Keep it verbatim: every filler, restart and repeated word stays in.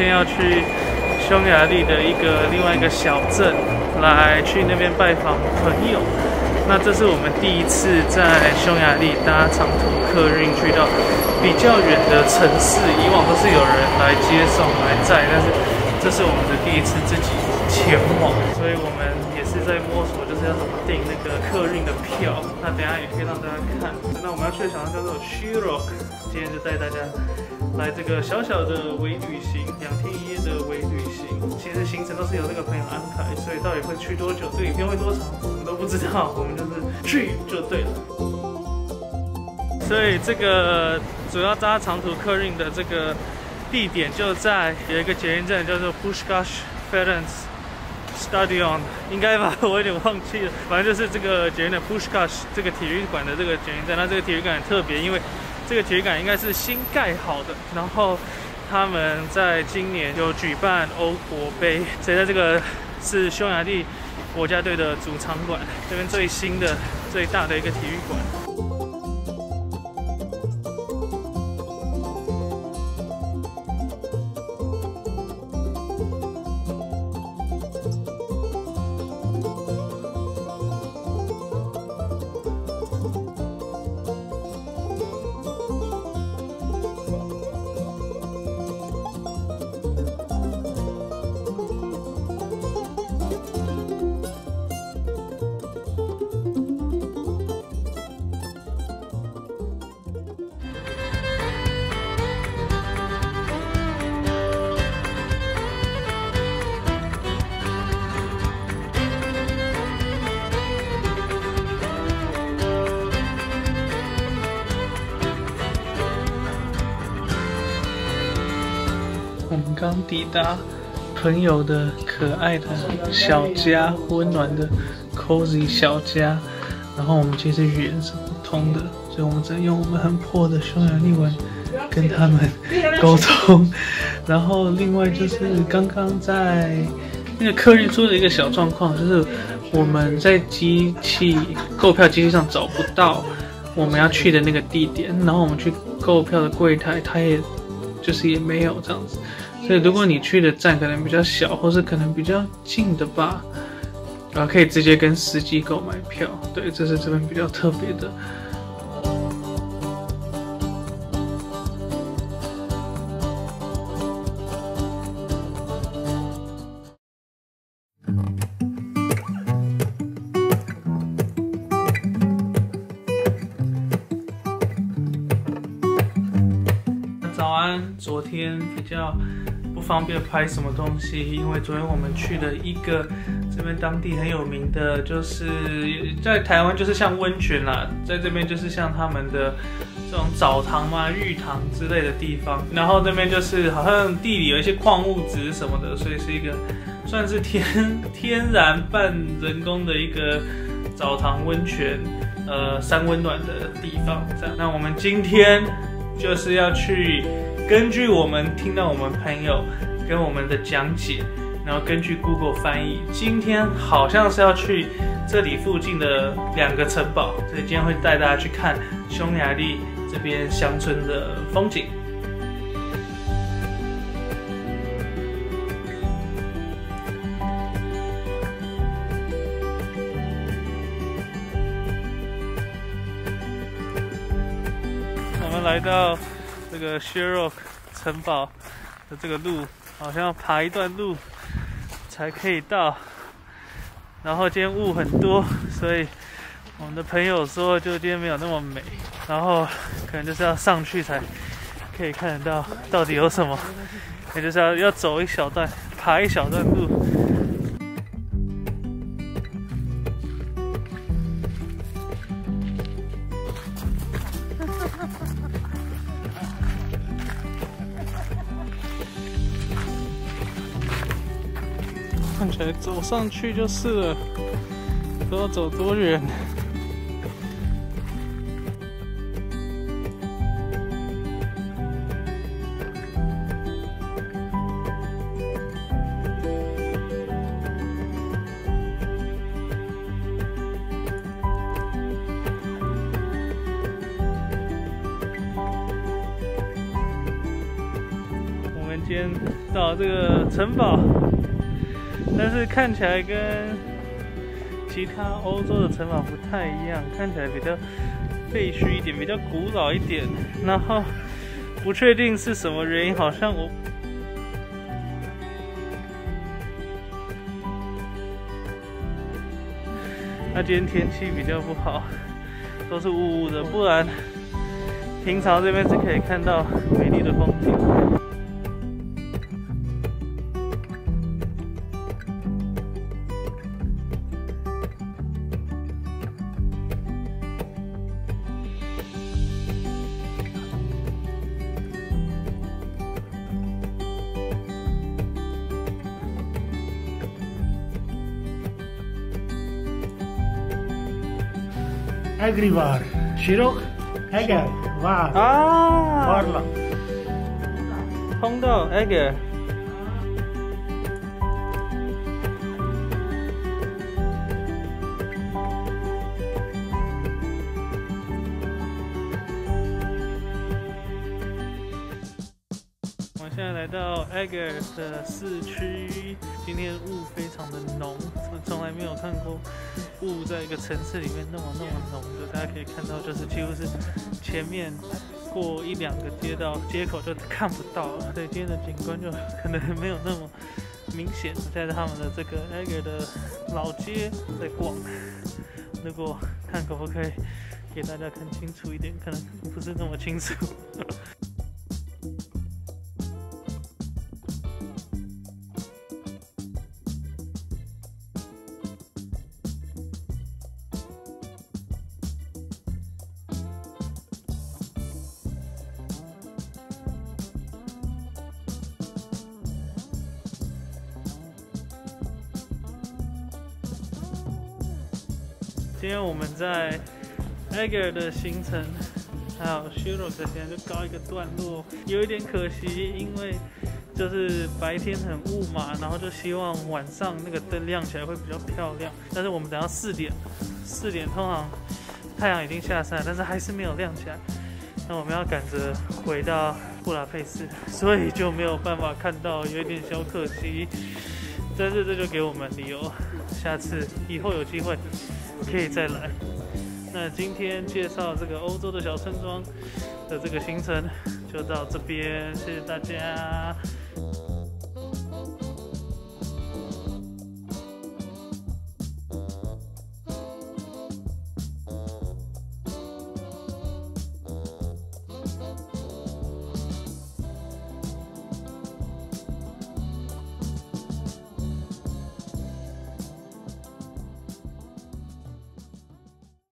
天要去匈牙利的一个另外一个小镇，来去那边拜访朋友。那这是我们第一次在匈牙利搭长途客运去到比较远的城市，以往都是有人来接送来载，但是这是我们的第一次自己前往，所以我们也是在摸索，就是要怎么订那个客运的票。那等一下也可以让大家看。那我们要去的小镇叫做 Sirok， 今天就带大家来这个小小的微旅行，两天一夜的微旅行。其实行程都是由这个朋友安排，所以到底会去多久，这影片会多长，我们都不知道。我们就是去就对了。所以这个主要搭长途客运的这个地点就在有一个捷运站叫做 Puskás Stadion， 应该吧，我有点忘记了。反正就是这个捷运的 Puskás 这个体育馆的这个捷运站。那这个体育馆很特别，因为这个体育馆应该是新盖好的，然后他们在今年有举办欧国杯，所以在这个是匈牙利国家队的主场馆，这边最新的、最大的一个体育馆。我们刚抵达朋友的可爱的小家，温暖的 cozy 小家。然后我们其实语言是不通的，所以我们只能用我们很破的匈牙利文跟他们沟通。然后另外就是刚刚在那个客运出了一个小状况，就是我们在机器购票机器上找不到我们要去的那个地点，然后我们去购票的柜台，他也。就是也没有这样子，所以如果你去的站可能比较小，或是可能比较近的吧，啊，可以直接跟司机购买票。对，这是这边比较特别的。昨天比较不方便拍什么东西，因为昨天我们去了一个这边当地很有名的，就是在台湾就是像温泉啦，在这边就是像他们的这种澡堂嘛、浴堂之类的地方。然后这边就是好像地里有一些矿物质什么的，所以是一个算是天天然半人工的一个澡堂温泉，呃，三温暖的地方这样。那我们今天就是要去。根据我们听到我们朋友跟我们的讲解，然后根据 Google 翻译，今天好像是要去这里附近的两个城堡，所以今天会带大家去看匈牙利这边乡村的风景。我们来到。这个Sirok城堡的这个路，好像要爬一段路才可以到。然后今天雾很多，所以我们的朋友说，就今天没有那么美。然后可能就是要上去才可以看得到到底有什么，也就是要要走一小段，爬一小段路。看起来走上去就是了，不知道走多远。我们们今天到这个城堡，但是看起来跟其他欧洲的城堡不太一样，看起来比较废墟一点，比较古老一点。然后不确定是什么原因，好像我。 那今天天气比较不好，都是雾雾的，不然平常这边是可以看到美丽的风景。Egri var, Sirok, Eger var, varla. 通道 Eger。我们现在来到 Eger 的市区，今天雾非常的浓，我从来没有看过。 雾在一个城市里面那么那么浓的，大家可以看到，就是几乎是前面过一两个街道街口就看不到了，所以今天的景观就可能没有那么明显。我在他们的这个 Eger 的老街在逛，如果看可不可以给大家看清楚一点，可能不是那么清楚。今天我们在 Eger 的行程，还有 Sirok 的行程就告一个段落，有一点可惜，因为就是白天很雾嘛，然后就希望晚上那个灯亮起来会比较漂亮。但是我们等到四点，四点通常太阳已经下山了，但是还是没有亮起来。那我们要赶着回到布达佩斯，所以就没有办法看到，有一点小可惜。但是这就给我们理由，下次以后有机会。 可以再来。那今天介绍这个欧洲的小村庄的这个行程就到这边，谢谢大家。